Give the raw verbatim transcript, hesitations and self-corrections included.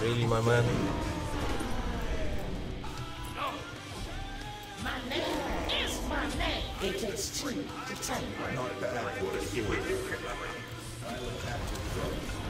Really, my man? My name is my name. It takes two to tango. Not bad for a human. I will have to go.